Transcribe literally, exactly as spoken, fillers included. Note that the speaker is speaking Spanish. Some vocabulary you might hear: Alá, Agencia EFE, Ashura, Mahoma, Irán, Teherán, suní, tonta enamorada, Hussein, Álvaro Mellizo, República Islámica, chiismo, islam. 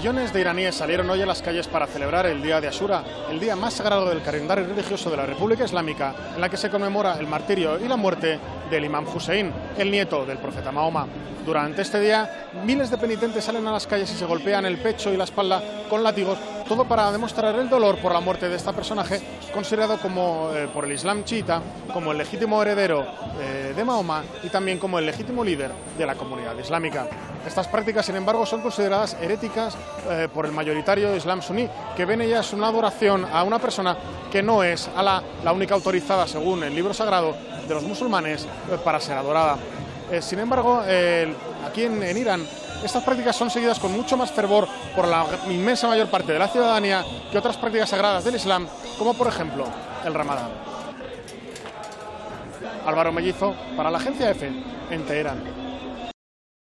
Millones de iraníes salieron hoy a las calles para celebrar el día de Ashura, el día más sagrado del calendario religioso de la República Islámica, en la que se conmemora el martirio y la muerte del imam Hussein, el nieto del profeta Mahoma. Durante este día, miles de penitentes salen a las calles y se golpean el pecho y la espalda con látigos, todo para demostrar el dolor por la muerte de este personaje, considerado como, eh, por el Islam chiita como el legítimo heredero eh, de Mahoma y también como el legítimo líder de la comunidad islámica. Estas prácticas, sin embargo, son consideradas heréticas eh, por el mayoritario Islam suní, que ven ellas una adoración a una persona que no es Alá, la única autorizada, según el libro sagrado de los musulmanes, eh, para ser adorada. Eh, sin embargo, eh, aquí en, en Irán, estas prácticas son seguidas con mucho más fervor por la inmensa mayor parte de la ciudadanía que otras prácticas sagradas del Islam, como por ejemplo el Ramadán. Álvaro Mellizo, para la Agencia EFE, en Teherán.